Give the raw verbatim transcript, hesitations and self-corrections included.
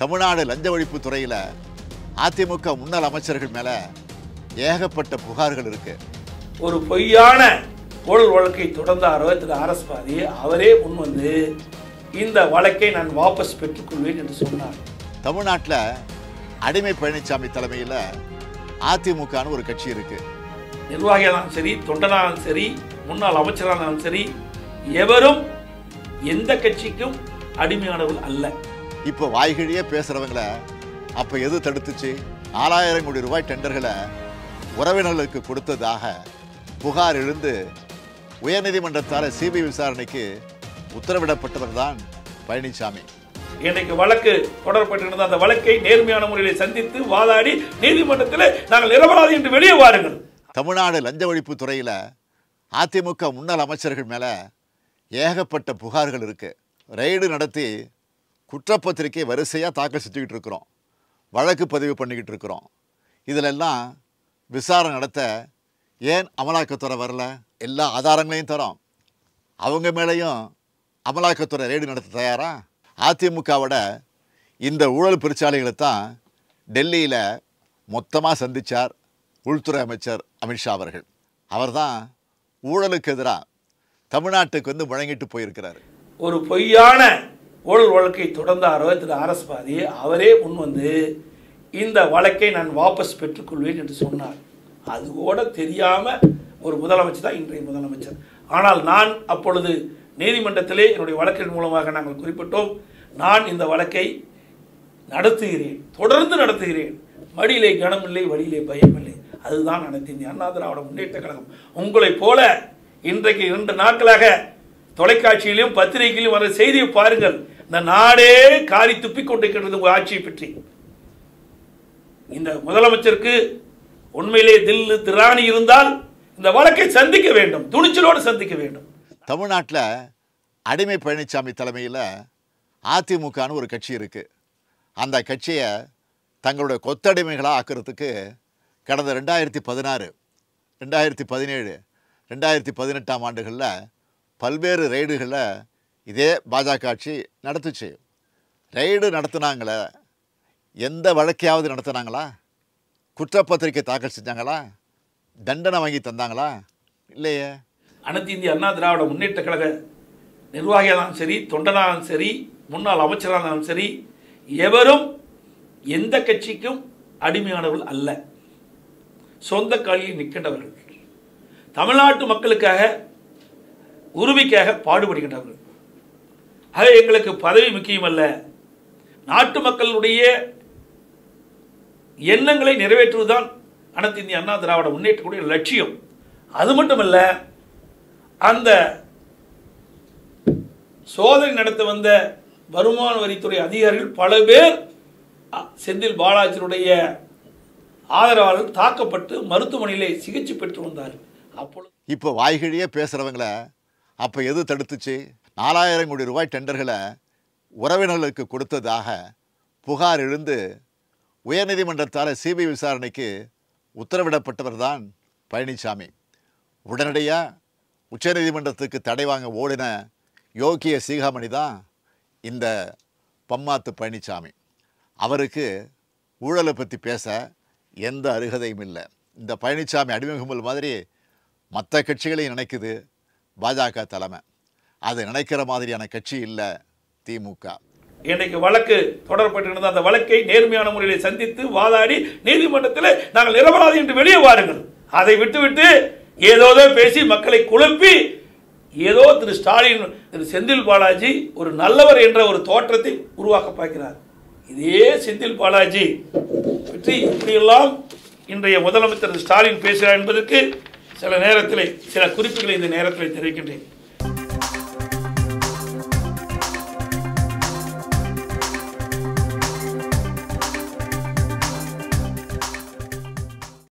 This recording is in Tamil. தமிழ்நாடு லஞ்ச ஒழிப்பு துறையில அதிமுக முன்னாள் அமைச்சர்கள் மேல ஏகப்பட்ட புகார்கள் இருக்கு. ஒரு பொய்யான ஊழல் வழக்கை தொடர்ந்த அறுபத்தி அரசுவாதி அவரே முன் வந்து இந்த வழக்கை நான் வாபஸ் பெற்றுக்கொள்வேன் என்று சொன்னார். தமிழ்நாட்டில் அடிமை பழனிசாமி தலைமையில் அதிமுகன்னு ஒரு கட்சி இருக்கு. நிர்வாகியானாலும் சரி, தொண்டனாலும் சரி, முன்னாள் அமைச்சரானாலும் சரி, எவரும் எந்த கட்சிக்கும் அடிமையானவர்கள் அல்ல. இப்போ வாய்கிழியே பேசுறவங்கள அப்போ எது தடுத்துச்சு? நாலாயிரம் கோடி ரூபாய் டெண்டர்களை உறவினர்களுக்கு கொடுத்ததாக புகார் எழுந்து உயர்நீதிமன்றத்தால் சிபிஐ விசாரணைக்கு உத்தரவிடப்பட்டவர் தான் பழனிசாமி. இன்றைக்கு வழக்கு தொடரப்பட்டிருந்த அந்த வழக்கை நேர்மையான முறையில் சந்தித்து வாதாடி நீதிமன்றத்தில் நாங்கள் நிரபராதி என்று வெளியே வாருங்கள். தமிழ்நாடு லஞ்ச ஒழிப்பு துறையில் அதிமுக முன்னாள் அமைச்சர்கள் மேலே ஏகப்பட்ட புகார்கள் இருக்குது. ரெய்டு நடத்தி குற்றப்பத்திரிக்கை வரிசையாக தாக்கல் செஞ்சுக்கிட்டு இருக்கிறோம், வழக்கு பதிவு பண்ணிக்கிட்டு இருக்கிறோம். இதிலெல்லாம் விசாரணை நடத்த ஏன் அமலாக்கத்துறை வரல? எல்லா ஆதாரங்களையும் தரோம். அவங்க மேலேயும் அமலாக்கத்துறை ரெய்டு நடத்த தயாரா? அதிமுகவோட இந்த ஊழல் பிரிச்சாலைகளை தான் டெல்லியில் மொத்தமாக சந்தித்தார் உள்துறை அமைச்சர் அமித்ஷா அவர்கள். அவர் தான் ஊழலுக்கு எதிராக தமிழ்நாட்டுக்கு வந்து முழங்கிட்டு போயிருக்கிறார். ஒரு பொய்யான ஊழல் வழக்கை தொடர்ந்த அறுபத்தி அரசுவாதி அவரே முன் வந்து இந்த வழக்கை நான் வாபஸ் பெற்றுக்கொள்வேன் என்று சொன்னார். அது கூட தெரியாமல் ஒரு முதலமைச்சர் தான் இன்றைய முதலமைச்சர். ஆனால் நான் அப்பொழுது நீதிமன்றத்திலே என்னுடைய வழக்கின் மூலமாக நாங்கள் குறிப்பிட்டோம், நான் இந்த வழக்கை நடத்துகிறேன், தொடர்ந்து நடத்துகிறேன், மடியிலே கனமில்லை, வழியிலே பயமில்லை. அதுதான் அனைத்து இந்திய அண்ணா திராவிட முன்னேற்ற கழகம். உங்களைப் போல இன்றைக்கு இரண்டு நாட்களாக தொலைக்காட்சியிலும் பத்திரிகையிலும் வர செய்தியை பாருங்கள். இந்த நாடே காரி துப்பிக்கொண்டிருக்கிறது உங்கள் ஆட்சியை பற்றி. இந்த முதலமைச்சருக்கு உண்மையிலே தில்லு திராணி இருந்தால் இந்த வழக்கை சந்திக்க வேண்டும், துணிச்சலோடு சந்திக்க வேண்டும். தமிழ்நாட்டில் அடிமை பழனிசாமி தலைமையில் அதிமுகன்னு ஒரு கட்சி இருக்குது. அந்த கட்சியை தங்களுடைய கொத்தடிமைகளாக ஆக்கிறதுக்கு கடந்த ரெண்டாயிரத்தி பதினாறு ரெண்டாயிரத்தி பதினேழு ரெண்டாயிரத்தி பதினெட்டாம் ஆண்டுகளில் பல்வேறு ரெய்டுகளை இதே பாஜக ஆட்சி நடத்துச்சு. ரெய்டு நடத்துனாங்களே, எந்த வழக்கையாவது நடத்துனாங்களா? குற்றப்பத்திரிக்கை தாக்கல் செஞ்சாங்களா? தண்டனை வாங்கி தந்தாங்களா? இல்லையே. அனைத்து இந்திய அண்ணா திராவிட முன்னேற்ற கழக நிர்வாகியானாலும் சரி, தொண்டனாலும் சரி, முன்னாள் அமைச்சரானாலும் சரி, எவரும் எந்த கட்சிக்கும் அடிமையானவர்கள் அல்ல. சொந்த காலில் நிற்கின்றவர்கள், தமிழ்நாட்டு மக்களுக்காக உரிமைக்காக பாடுபடுகின்றவர்கள். ஆக எங்களுக்கு பதவி முக்கியமல்ல, நாட்டு மக்களுடைய எண்ணங்களை நிறைவேற்றுவதுதான் அனைத்து இந்திய அண்ணா திராவிட முன்னேற்றக்கூடிய லட்சியம். அது மட்டுமல்ல, அந்த சோதனை நடத்த வந்த வருமான வரித்துறை அதிகாரிகள் பல பேர் செந்தில் பாலாஜியினுடைய ஆதரவாளர்கள் தாக்கப்பட்டு மருத்துவமனையிலே சிகிச்சை பெற்று வந்தார்கள். அப்பொழுது இப்போ வாய்கிழியே பேசுகிறவங்கள அப்போ எது தடுத்துச்சு? நாலாயிரம் கோடி ரூபாய் டெண்டர்களை உறவினர்களுக்கு கொடுத்ததாக புகார் எழுந்து உயர்நீதிமன்றத்தால் சிபிஐ விசாரணைக்கு உத்தரவிடப்பட்டவர் தான் பழனிசாமி. உடனடியாக உச்சநீதிமன்றத்துக்கு தடை வாங்க ஓடின யோகிய சீகாமணி தான் இந்த பம்மாத்து பழனிசாமி. அவருக்கு ஊழலை பற்றி பேச எந்த அருகதையும் இல்லை. இந்த பழனிசாமி அடிமுகம்பல் மாதிரி மற்ற கட்சிகளையும் நினைக்குது பாஜக தலைமை. அது நினைக்கிற மாதிரியான கட்சி இல்லை திமுக. இன்றைக்கு வழக்கு தொடரப்பட்டிருந்த அந்த வழக்கை நேர்மையான முறையில் சந்தித்து வாதாடி நீதிமன்றத்தில் நாங்கள் நிரபராதி என்று வெளியே வாருங்கள். அதை விட்டுவிட்டு ஏதோதோ பேசி மக்களை குழப்பி ஏதோ திரு ஸ்டாலின் திரு செந்தில் பாலாஜி ஒரு நல்லவர் என்ற ஒரு தோற்றத்தை உருவாக்க பார்க்கிறார். இதே செந்தில் பாலாஜி பற்றி இப்படியெல்லாம் இன்றைய முதலமைச்சர் ஸ்டாலின் பேசுகிறார் என்பதற்கு சில நேரத்தில் சில குறிப்புகளை இந்த நேரத்தில் தெரிவிக்கின்றேன்.